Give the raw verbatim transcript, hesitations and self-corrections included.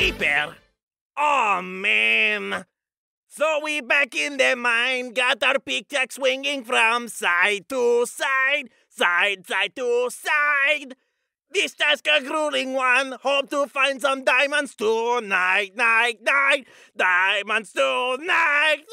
Creeper Aww Man. So we back in the mine, got our pickaxe swinging from side to side, side, side to side. This task a grueling one, hope to find some diamonds tonight, night, night, diamonds tonight.